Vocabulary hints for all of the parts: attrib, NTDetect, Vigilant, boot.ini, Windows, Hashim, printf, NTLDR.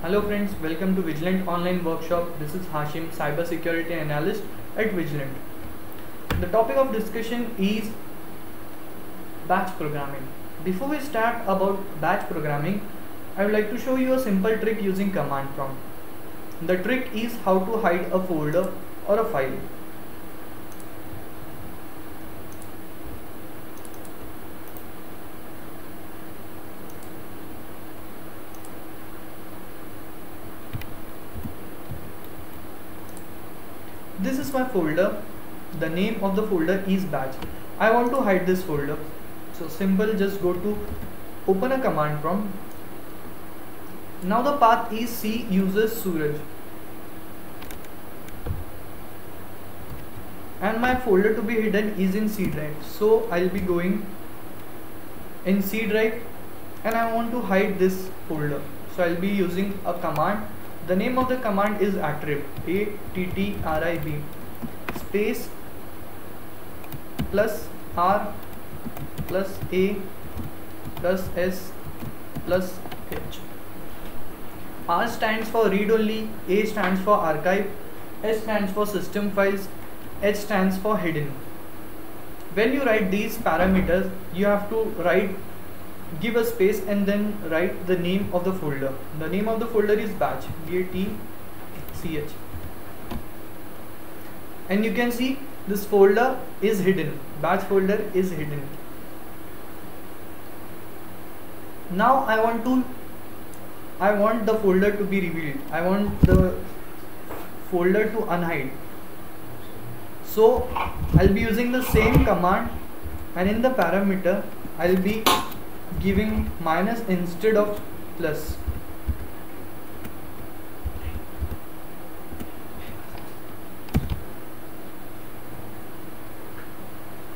Hello friends, welcome to Vigilant online workshop. This is Hashim, cybersecurity analyst at Vigilant. The topic of discussion is batch programming. Before we start about batch programming, I would like to show you a simple trick using command prompt. The trick is how to hide a folder or a file. This is my folder. The name of the folder is batch. I want to hide this folder, so simple, just go to open a command prompt. Now the path is C uses Suraj and my folder to be hidden is in C drive, so I'll be going in C drive and I want to hide this folder, so I'll be using a command. The name of the command is attrib, attrib space plus r plus a plus s plus h. R stands for read only, A stands for archive, S stands for system files, H stands for hidden. When you write these parameters, you have to give a space and then write the name of the folder. The name of the folder is batch, batch, and you can see this folder is hidden, batch folder is hidden. Now I want the folder to be revealed, I want the folder to unhide, so I'll be using the same command and in the parameter I'll be giving minus instead of plus.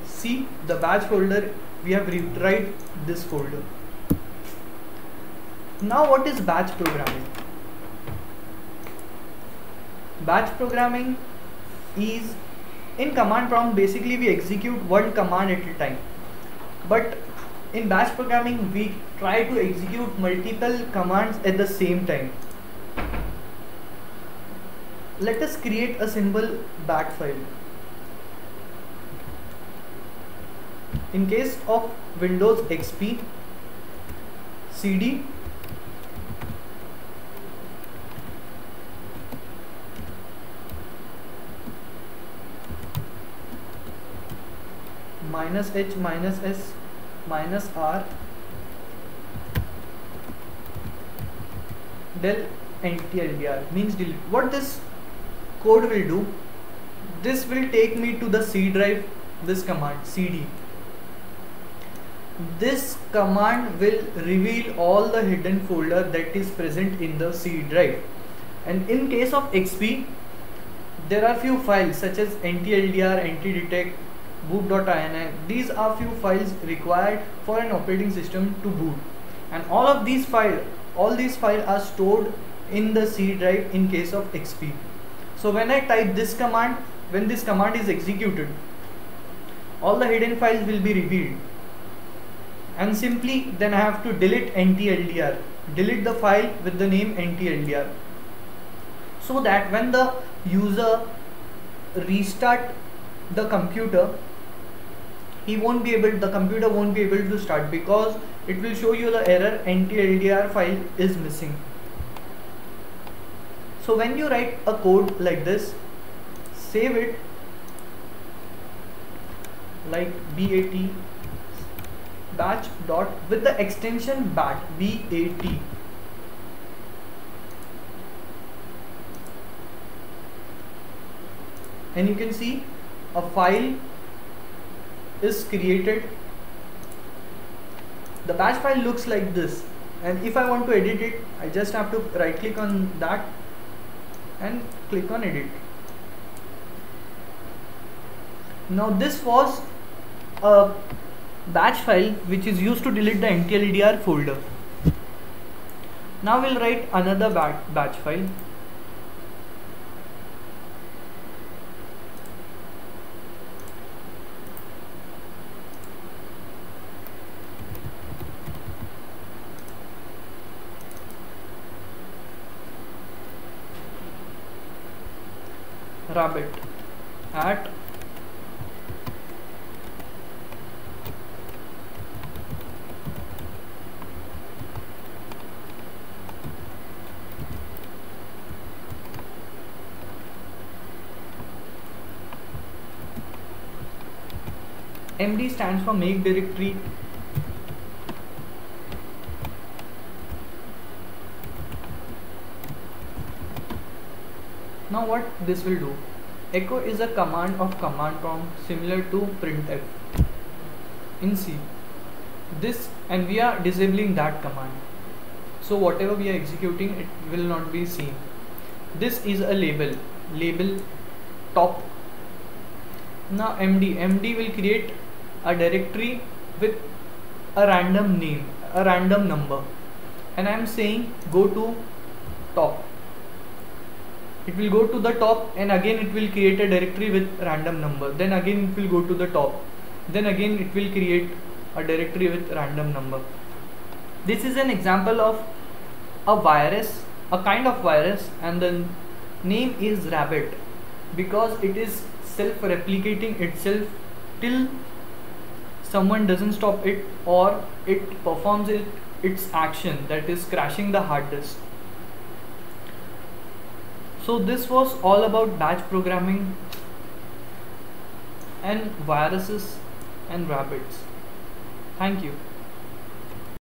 See, the batch folder, we have retried this folder. Now what is batch programming? Batch programming is, in command prompt basically we execute one command at a time, but in batch programming we try to execute multiple commands at the same time. Let us create a simple batch file. In case of Windows XP, cd minus h minus s minus r del NTLDR means delete. What this code will do, this will take me to the C drive, this command cd. This command will reveal all the hidden folder that is present in the C drive, and in case of XP there are few files such as NTLDR, NTDetect, boot.ini. These are few files required for an operating system to boot, and all these files are stored in the C drive in case of XP. So when I type this command, when this command is executed, all the hidden files will be revealed, and simply then I have to delete NTLDR, delete the file with the name NTLDR, so that when the user restart the computer, the computer won't be able to start, because it will show you the error NTLDR file is missing. So when you write a code like this, save it like batch dot with the extension bat, and you can see a file is created. The batch file looks like this, and if I want to edit it, I just have to right click on that and click on edit. Now this was a batch file which is used to delete the NTLDR folder. Now we'll write another batch file. rabbit at MD stands for make directory. Now what this will do, echo is a command of command prompt similar to printf in C. This, and we are disabling that command, so whatever we are executing it will not be seen. This is a label top. Now MD will create a directory with a random name, a random number, and I am saying go to top. It will go to the top, and again it will create a directory with random number, then again it will go to the top, then again it will create a directory with random number. This is an example of a virus, a kind of virus, and the name is rabbit because it is self-replicating itself till someone doesn't stop it or it performs its action, that is crashing the hard disk. So this was all about batch programming and viruses and rabbits. Thank you.